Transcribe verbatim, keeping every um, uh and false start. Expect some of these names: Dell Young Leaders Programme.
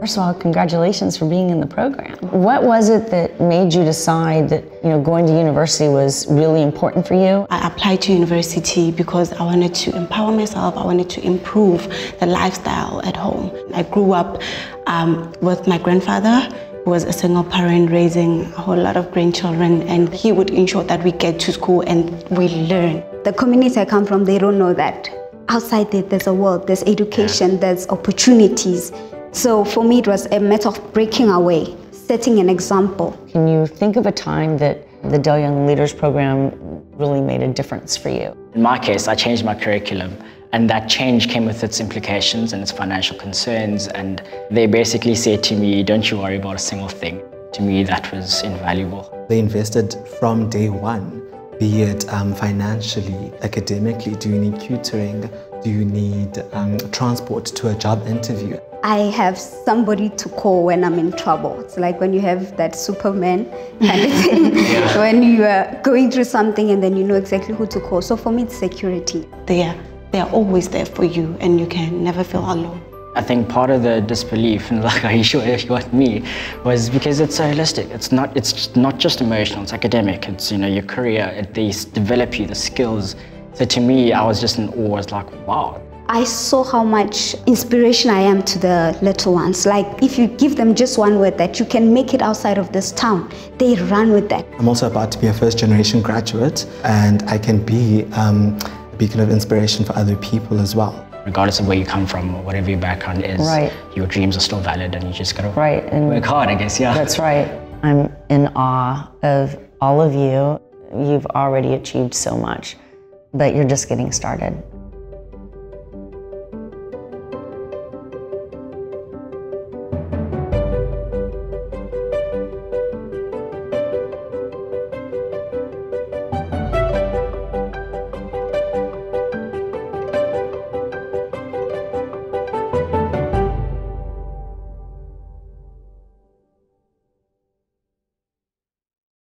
First of all, congratulations for being in the program. What was it that made you decide that, you know, going to university was really important for you? I applied to university because I wanted to empower myself. I wanted to improve the lifestyle at home. I grew up um, with my grandfather, who was a single parent raising a whole lot of grandchildren, and he would ensure that we get to school and we learn. The community I come from, they don't know that. Outside there, there's a world, there's education, there's opportunities. So for me, it was a matter of breaking away, setting an example. Can you think of a time that the Dell Young Leaders Programme really made a difference for you? In my case, I changed my curriculum, and that change came with its implications and its financial concerns, and they basically said to me, don't you worry about a single thing. To me, that was invaluable. They invested from day one, be it um, financially, academically. Do you need tutoring? Do you need um, transport to a job interview? I have somebody to call when I'm in trouble. It's like when you have that Superman kind of thing, yeah. When you are going through something and then you know exactly who to call. So for me, it's security. They are, they are always there for you, and you can never feel alone. I think part of the disbelief, and like, are you sure you want me, was because it's so holistic. It's not, it's not just emotional, it's academic, it's, you know, your career, it, they develop you, the skills. So to me, I was just in awe. I was like, wow. I saw how much inspiration I am to the little ones. Like, if you give them just one word that you can make it outside of this town, they run with that. I'm also about to be a first-generation graduate, and I can be um, a beacon of inspiration for other people as well. Regardless of where you come from or whatever your background is, right, your dreams are still valid, and you just gotta right. and work hard, I guess, yeah. That's right. I'm in awe of all of you. You've already achieved so much, but you're just getting started.